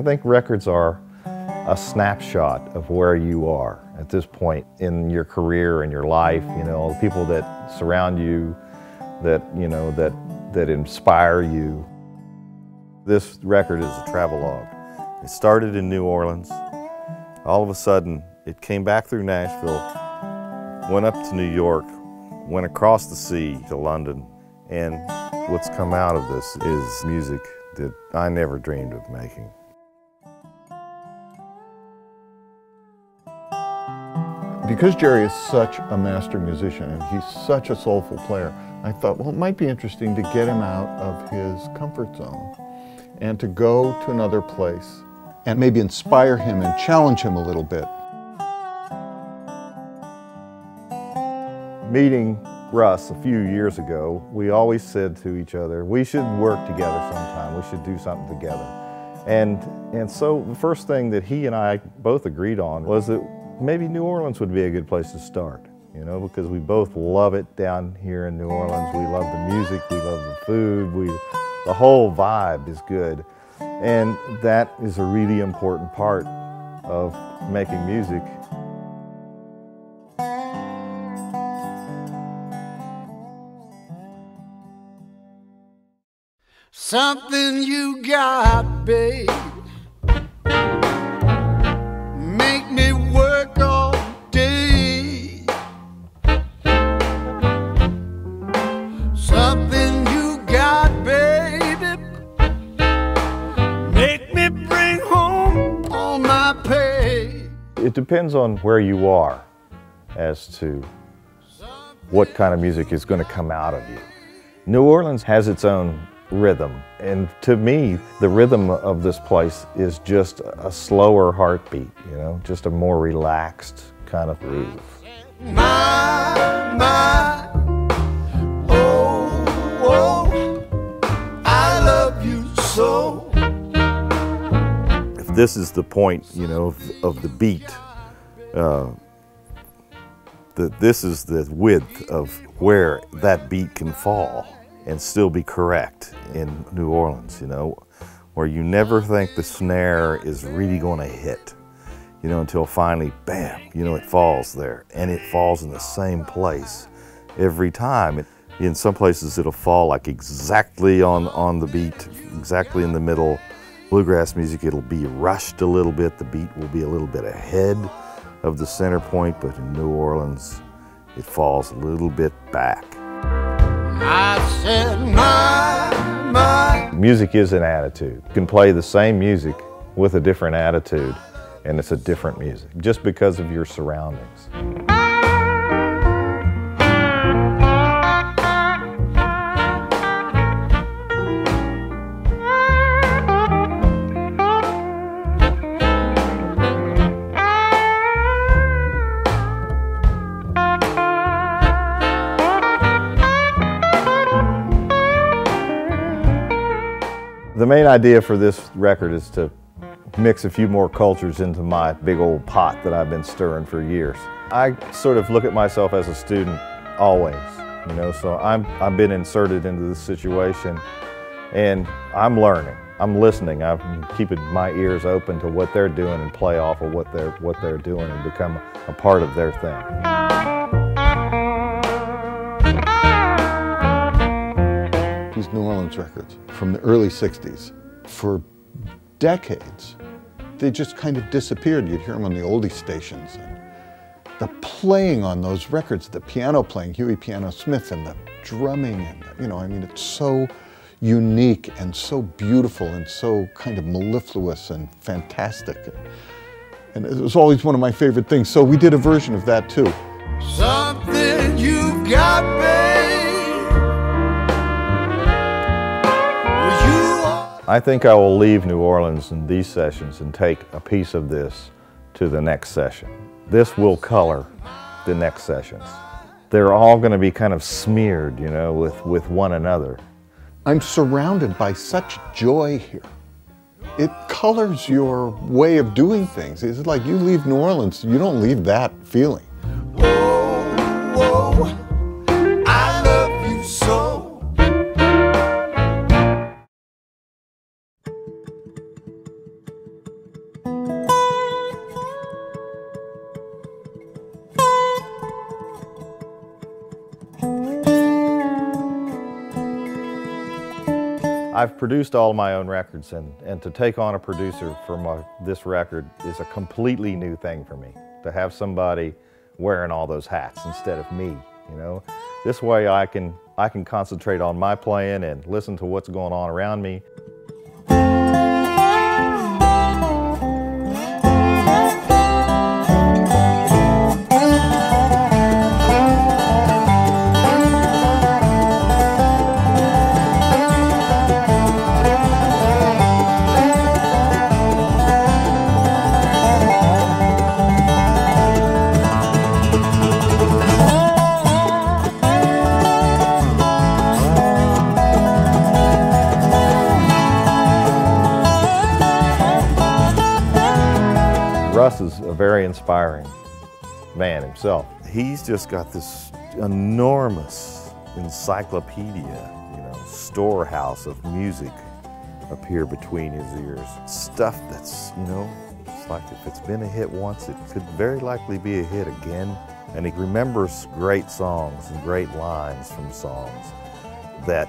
I think records are a snapshot of where you are at this point in your career and your life. You know, the people that surround you, that, you know, that inspire you. This record is a travelogue. It started in New Orleans. All of a sudden, it came back through Nashville, went up to New York, went across the sea to London, and what's come out of this is music that I never dreamed of making. Because Jerry is such a master musician and he's such a soulful player, I thought, well, it might be interesting to get him out of his comfort zone and to go to another place and maybe inspire him and challenge him a little bit. Meeting Russ a few years ago, we always said to each other, we should work together sometime, we should do something together. And so the first thing that he and I both agreed on was that maybe New Orleans would be a good place to start, you know, because we both love it down here in New Orleans. We love the music, we love the food, the whole vibe is good. And that is a really important part of making music. Something you got, babe, make me work all day. Something you got, baby, make me bring home all my pay. It depends on where you are as to what kind of music is going to come out of you. New Orleans has its own rhythm. And to me, the rhythm of this place is just a slower heartbeat, you know, just a more relaxed kind of groove. Oh, oh, I love you so. If this is the point, you know, of the beat, this is the width of where that beat can fall and still be correct in New Orleans, you know, where you never think the snare is really gonna hit, you know, until finally, bam, you know, it falls there. And it falls in the same place every time. In some places it'll fall like exactly on the beat, exactly in the middle. Bluegrass music, it'll be rushed a little bit. The beat will be a little bit ahead of the center point, but in New Orleans, it falls a little bit back. I said, my. Music is an attitude. You can play the same music with a different attitude, and it's a different music, just because of your surroundings. The main idea for this record is to mix a few more cultures into my big old pot that I've been stirring for years. I sort of look at myself as a student always, you know, so I've been inserted into this situation and I'm learning, I'm listening, I'm keeping my ears open to what they're doing and play off of what they're doing and become a part of their thing. New Orleans records from the early 60s. For decades, they just kind of disappeared. You'd hear them on the oldies stations. And the playing on those records, the piano playing, Huey Piano Smith, and the drumming, and, you know, I mean, it's so unique and so beautiful and so kind of mellifluous and fantastic. And it was always one of my favorite things. So we did a version of that too. Something you've got, babe. I think I will leave New Orleans in these sessions and take a piece of this to the next session. This will color the next sessions. They're all going to be kind of smeared, you know, with one another. I'm surrounded by such joy here. It colors your way of doing things. It's like you leave New Orleans, you don't leave that feeling. Whoa, whoa, I love you so. I've produced all of my own records, and to take on a producer for this record is a completely new thing for me. To have somebody wearing all those hats instead of me, you know? This way I can concentrate on my playing and listen to what's going on around me. Russ is a very inspiring man himself. He's just got this enormous encyclopedia, you know, storehouse of music up here between his ears. Stuff that's, you know, it's like if it's been a hit once, it could very likely be a hit again. And he remembers great songs and great lines from songs that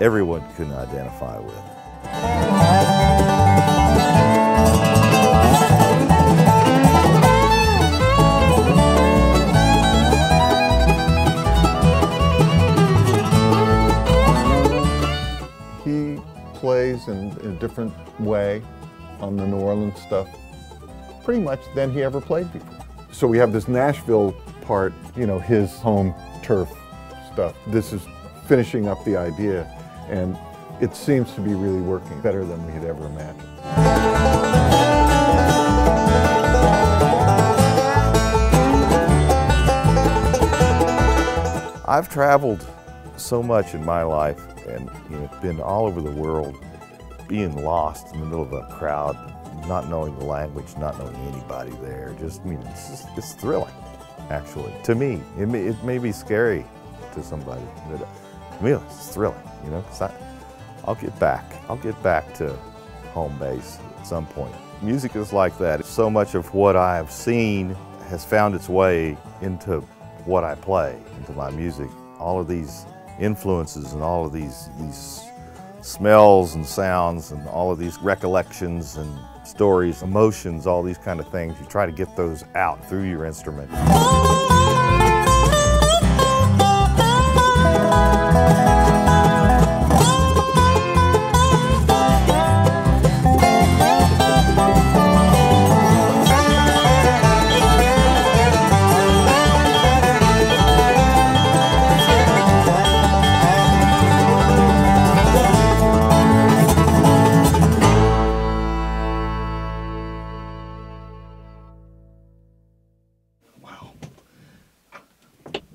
everyone can identify with. Plays in a different way on the New Orleans stuff pretty much than he ever played before. So we have this Nashville part, you know, his home turf stuff. This is finishing up the idea, and it seems to be really working better than we had ever imagined. I've traveled so much in my life, and you know, been all over the world, being lost in the middle of a crowd, not knowing the language, not knowing anybody there. Just, I mean, it's thrilling, actually. To me, it may be scary to somebody, but to me, it's thrilling. You know, because I'll get back to home base at some point. Music is like that. So much of what I have seen has found its way into what I play, into my music. All of these influences and all of these smells and sounds and all of these recollections and stories, emotions, all these kind of things, you try to get those out through your instrument.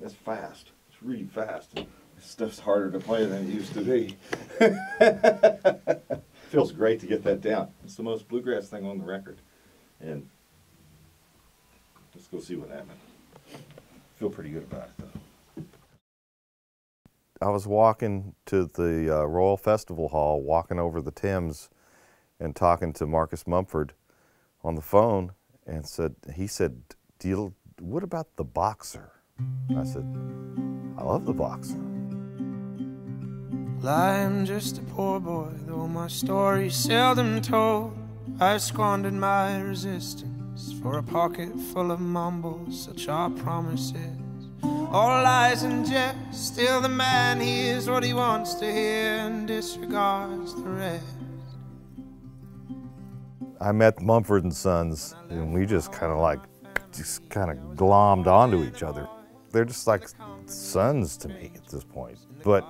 It's fast. It's really fast. This stuff's harder to play than it used to be. Feels great to get that down. It's the most bluegrass thing on the record. And let's go see what happened. Feel pretty good about it, though. I was walking to the Royal Festival Hall, walking over the Thames, and talking to Marcus Mumford on the phone, and he said, "What about the Boxer?" I said, "I love the Boxer." I'm just a poor boy, though my story's seldom told. I squandered my resistance for a pocket full of mumbles, such are promises. All lies and jest, still the man hears what he wants to hear and disregards the rest. I met Mumford and Sons, and we just kind of glommed onto each other. They're just like sons to me at this point, but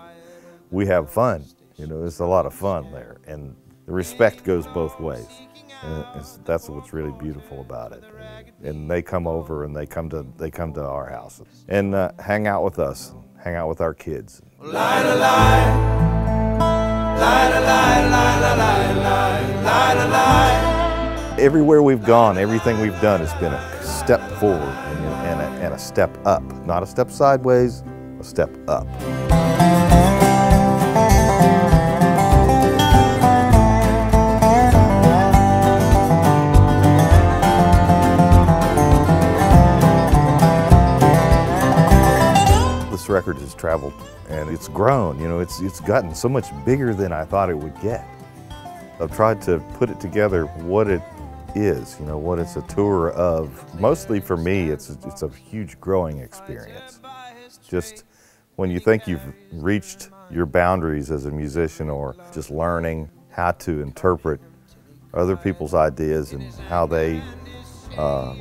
we have fun. You know, there's a lot of fun there, and the respect goes both ways. And that's what's really beautiful about it. And they come over, and they come to our house and hang out with us, and hang out with our kids. Everywhere we've gone, everything we've done has been a step forward and a step up. Not a step sideways, a step up. The this record has traveled and it's grown, you know, it's gotten so much bigger than I thought it would get. I've tried to put it together what it is, you know, what it's a tour of. Mostly for me, it's a huge growing experience. Just when you think you've reached your boundaries as a musician, or just learning how to interpret other people's ideas and how they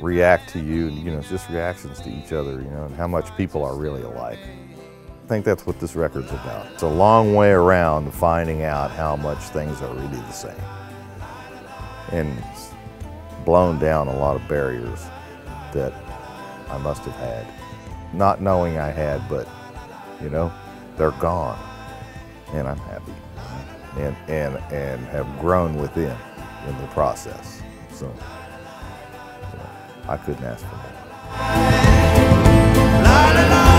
react to you, and, you know, just reactions to each other, you know, and how much people are really alike. I think that's what this record's about. It's a long way around finding out how much things are really the same. And it's blown down a lot of barriers that I must have had. Not knowing I had, but, you know, they're gone. And I'm happy. And have grown within in the process. So, you know, I couldn't ask for more.